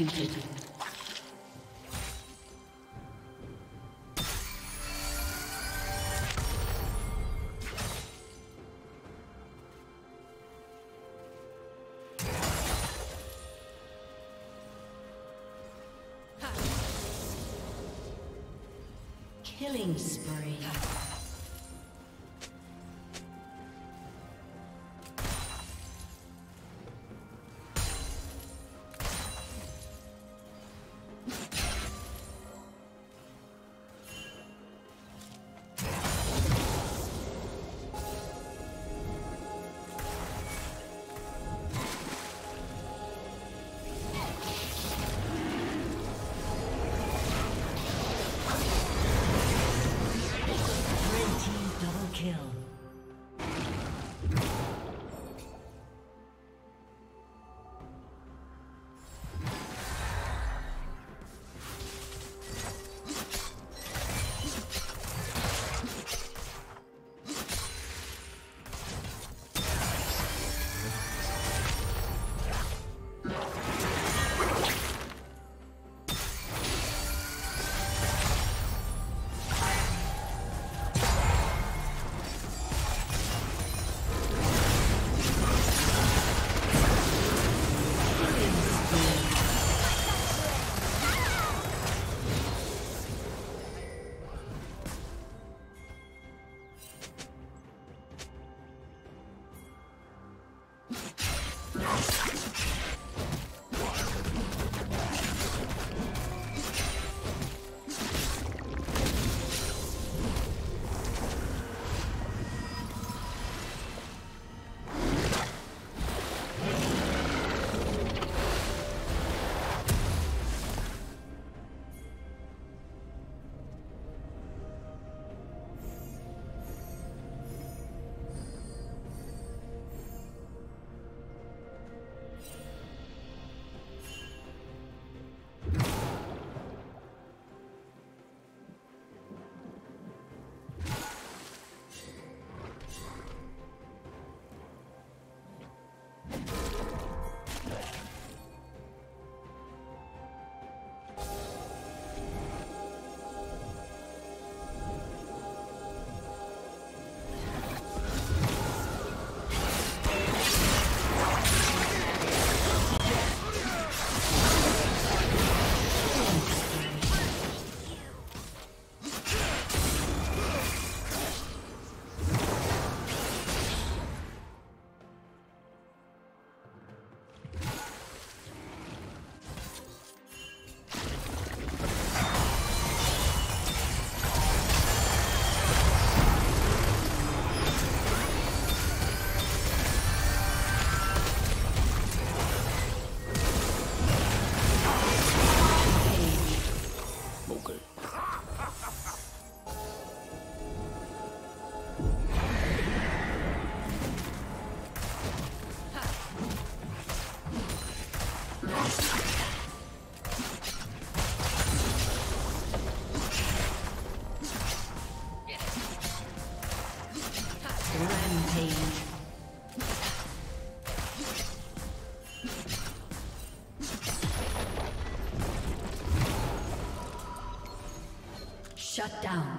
executed. Killing spree. Shut down.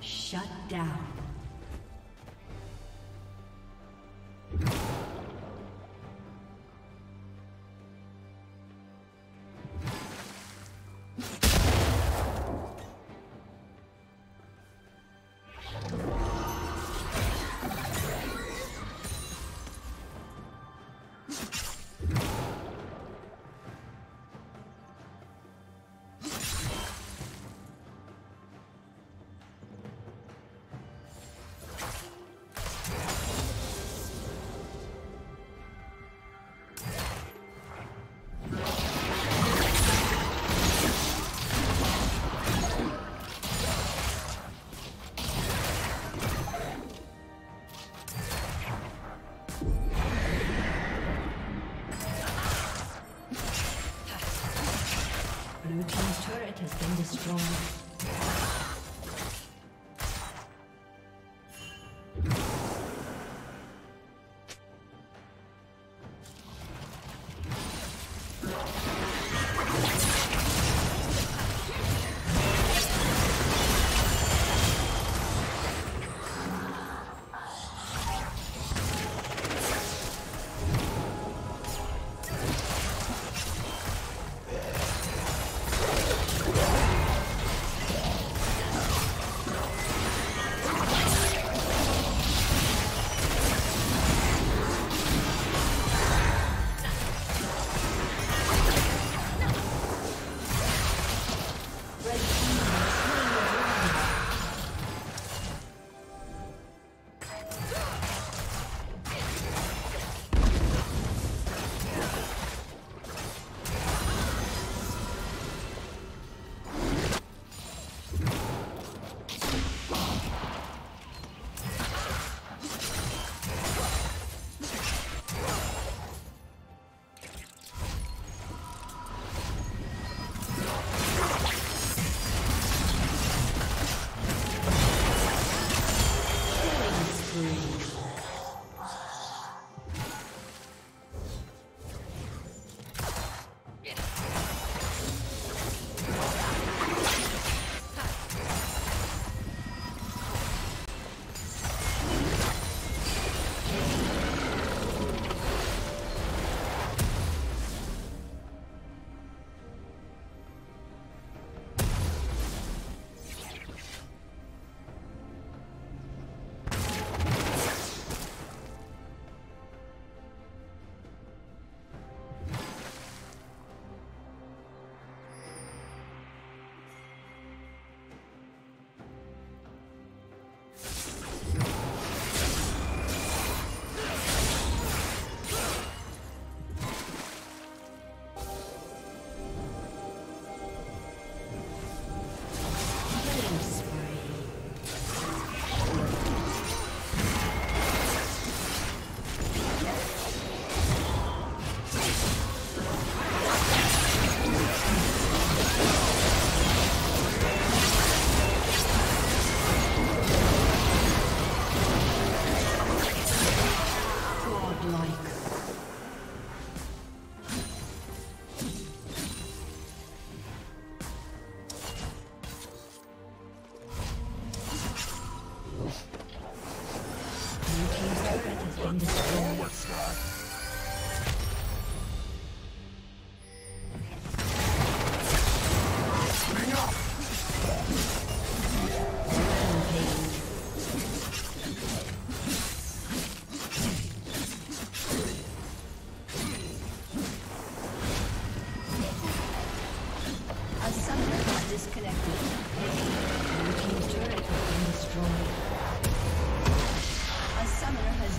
Shut down.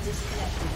Disconnected.